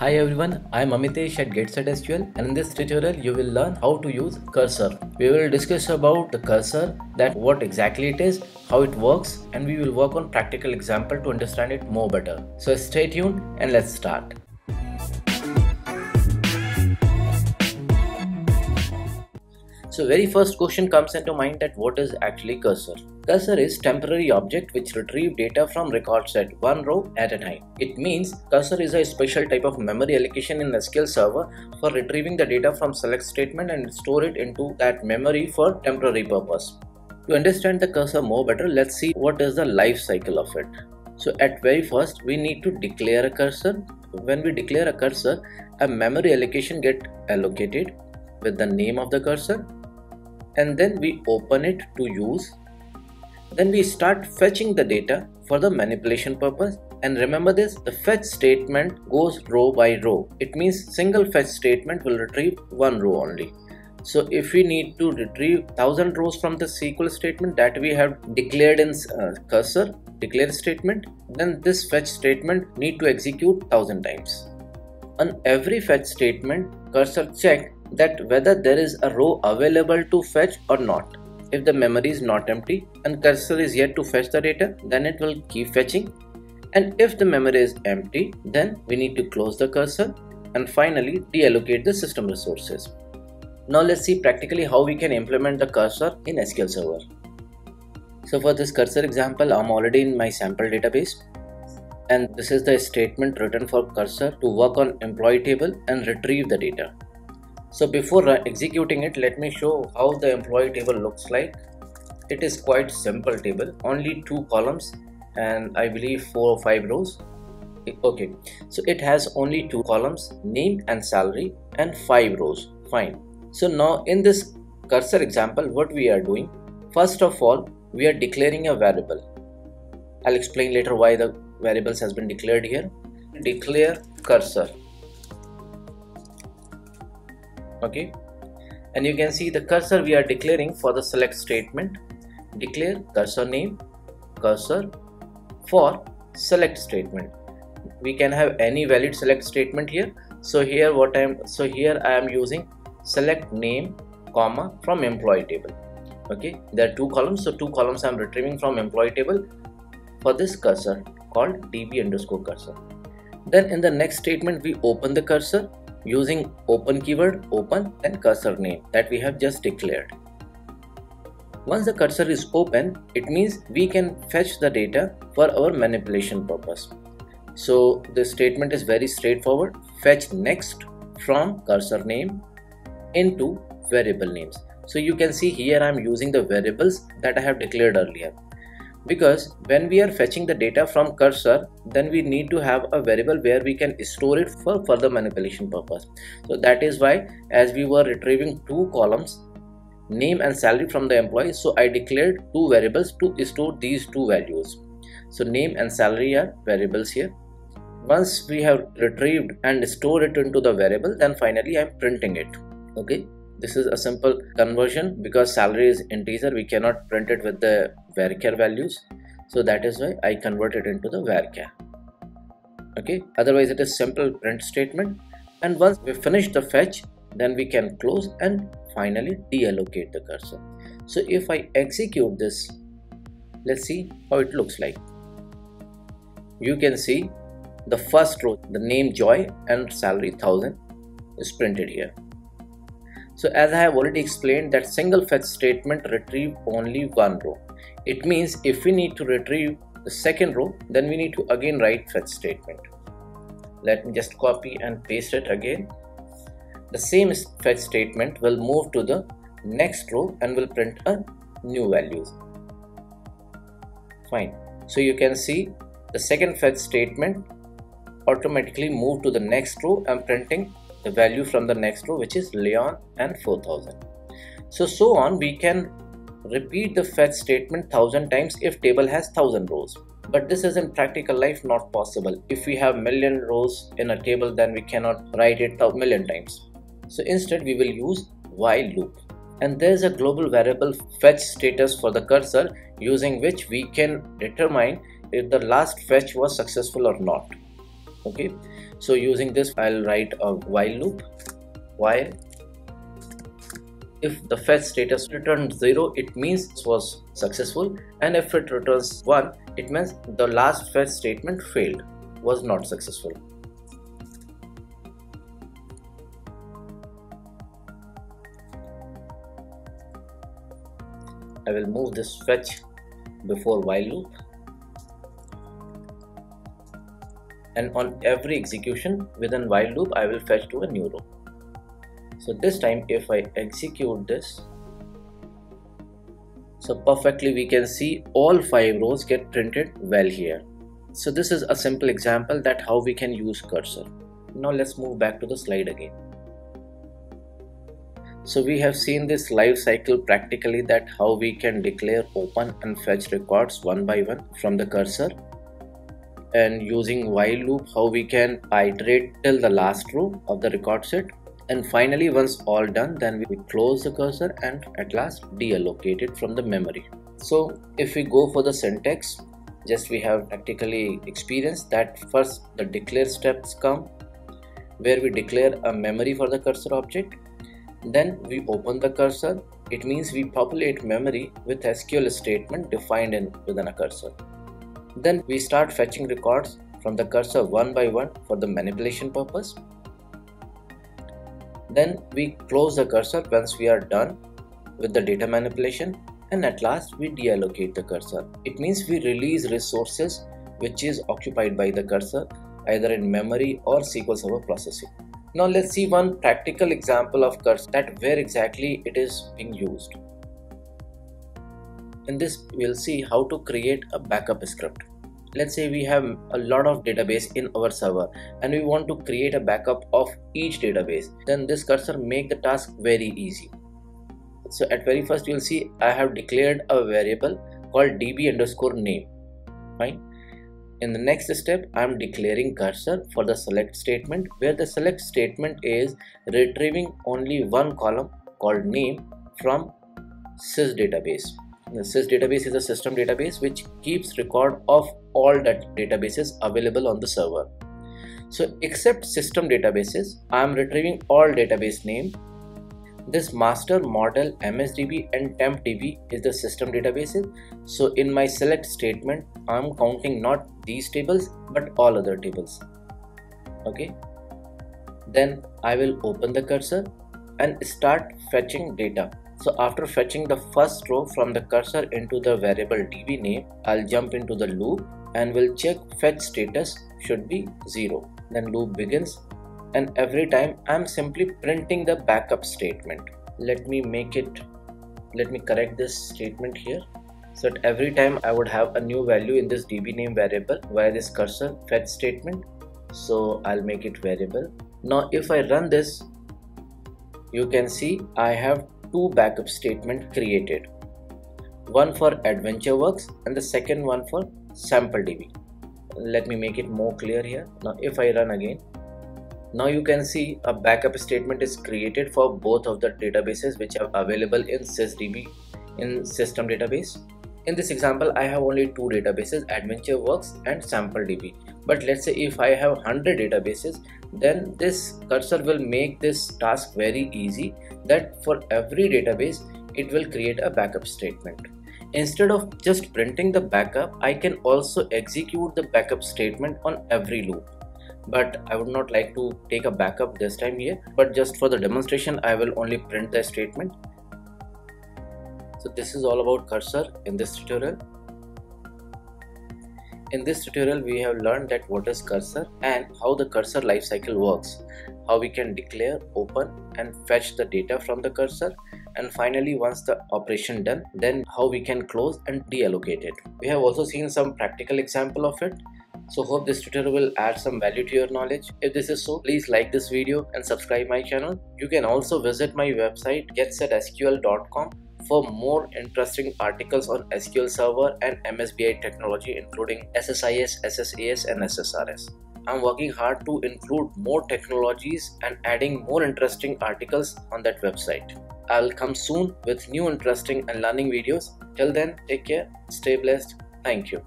Hi everyone, I am Amitesh at GetSetSQL, and in this tutorial you will learn how to use cursor. We will discuss about the cursor, that what exactly it is, how it works, and we will work on practical example to understand it more better. So stay tuned and let's start. So very first question comes into mind that what is actually cursor? Cursor is temporary object which retrieve data from record set one row at a time. It means cursor is a special type of memory allocation in SQL Server for retrieving the data from select statement and store it into that memory for temporary purpose. To understand the cursor more better, let's see what is the life cycle of it. So at very first we need to declare a cursor. When we declare a cursor, a memory allocation gets allocated with the name of the cursor, and then we open it to use. Then we start fetching the data for the manipulation purpose, and remember this, the fetch statement goes row by row. It means single fetch statement will retrieve one row only. So if we need to retrieve 1000 rows from the SQL statement that we have declared in cursor declare statement, then this fetch statement need to execute 1000 times. On every fetch statement, cursor check that whether there is a row available to fetch or not. If the memory is not empty and cursor is yet to fetch the data, then it will keep fetching, and if the memory is empty, then we need to close the cursor and finally deallocate the system resources. Now let's see practically how we can implement the cursor in SQL Server. So for this cursor example, I'm already in my sample database, and this is the statement written for cursor to work on employee table and retrieve the data. So before executing it, let me show how the employee table looks like. It is quite simple table, only 2 columns and I believe 4 or 5 rows. Okay, so it has only 2 columns, name and salary, and 5 rows. Fine. So now in this cursor example, what we are doing, first of all we are declaring a variable. I'll explain later why the variables has been declared here. Declare cursor. Okay, and you can see the cursor we are declaring for the select statement. Declare cursor name, cursor for select statement. We can have any valid select statement here. So here I am using select name, comma from employee table. Okay, there are 2 columns, so 2 columns I am retrieving from employee table for this cursor called db_cursor. Then in the next statement we open the cursor using open keyword, open and cursor name that we have just declared. Once the cursor is open, it means we can fetch the data for our manipulation purpose. So the statement is very straightforward. Fetch next from cursor name into variable names. So you can see here I am using the variables that I have declared earlier, because when we are fetching the data from cursor, then we need to have a variable where we can store it for further manipulation purpose. So that is why, as we were retrieving 2 columns, name and salary from the employee, so I declared 2 variables to store these 2 values. So name and salary are variables here. Once we have retrieved and stored it into the variable, then finally I am printing it. Okay, this is a simple conversion because salary is integer, we cannot print it with the varchar values, so that is why I convert it into the varchar. Okay, otherwise it is simple print statement, and once we finish the fetch, then we can close and finally deallocate the cursor. So if I execute this, let's see how it looks like. You can see the first row, the name Joy and salary 1000 is printed here. So as I have already explained, that single fetch statement retrieve only 1 row. It means if we need to retrieve the second row, then we need to again write fetch statement. Let me just copy and paste it again. The same fetch statement will move to the next row and will print a new values. Fine. So you can see the second fetch statement automatically moved to the next row and printing the value from the next row, which is Leon and 4000. So on, we can repeat the fetch statement 1000 times if table has 1000 rows. But this is in practical life not possible. If we have million rows in a table, then we cannot write it a million times. So instead we will use while loop. And there is a global variable fetch status for the cursor, using which we can determine if the last fetch was successful or not. Okay, so using this I'll write a while loop. While if the fetch status returns 0, it means it was successful, and if it returns 1, it means the last fetch statement failed, was not successful. I will move this fetch before while loop, and on every execution within while loop I will fetch to a new row. So this time if I execute this, so perfectly we can see all 5 rows get printed well here. So this is a simple example that how we can use cursor. Now let's move back to the slide again. So we have seen this life cycle practically, that how we can declare open and fetch records one by one from the cursor, and using while loop how we can iterate till the last row of the record set, and finally once all done then we close the cursor and at last deallocate it from the memory. So if we go for the syntax, just we have practically experienced that first the declare steps come, where we declare a memory for the cursor object. Then we open the cursor, it means we populate memory with SQL statement defined within a cursor. Then we start fetching records from the cursor one by one for the manipulation purpose. Then we close the cursor once we are done with the data manipulation, and at last we deallocate the cursor. It means we release resources which is occupied by the cursor either in memory or SQL Server processing. Now let's see one practical example of cursor, that where exactly it is being used. In this we'll see how to create a backup script. Let's say we have a lot of database in our server and we want to create a backup of each database, then this cursor make the task very easy. So at very first you'll see I have declared a variable called db_name. Fine. In the next step, I am declaring cursor for the select statement, where the select statement is retrieving only one column called name from sys database. The sys database is a system database which keeps record of all the databases available on the server. So except system databases, I am retrieving all database name. This master, model, MSDB and TempDB is the system databases. So in my select statement, I am counting not these tables but all other tables. Okay. Then I will open the cursor and start fetching data. So after fetching the first row from the cursor into the variable db name, I'll jump into the loop and will check fetch status should be 0. Then loop begins. And every time I'm simply printing the backup statement. Let me correct this statement here. So that every time I would have a new value in this db name variable via this cursor fetch statement. So I'll make it variable. Now if I run this, you can see I have two backup statements created. One for AdventureWorks and the second one for SampleDB. Let me make it more clear here. Now if I run again, now you can see a backup statement is created for both of the databases which are available in sysdb in system database. In this example, I have only two databases, AdventureWorks and SampleDB. But let's say if I have 100 databases, then this cursor will make this task very easy, that for every database, it will create a backup statement. Instead of just printing the backup, I can also execute the backup statement on every loop. But I would not like to take a backup this time here, but just for the demonstration I will only print the statement. So this is all about cursor in this tutorial. In this tutorial we have learned that what is cursor and how the cursor lifecycle works, how we can declare, open and fetch the data from the cursor, and finally once the operation done then how we can close and deallocate it. We have also seen some practical example of it. So hope this tutorial will add some value to your knowledge. If this is so, please like this video and subscribe my channel. You can also visit my website GetSetSQL.com for more interesting articles on SQL Server and MSBI technology including SSIS, SSAS and SSRS. I'm working hard to include more technologies and adding more interesting articles on that website. I'll come soon with new interesting and learning videos. Till then, take care, stay blessed, thank you.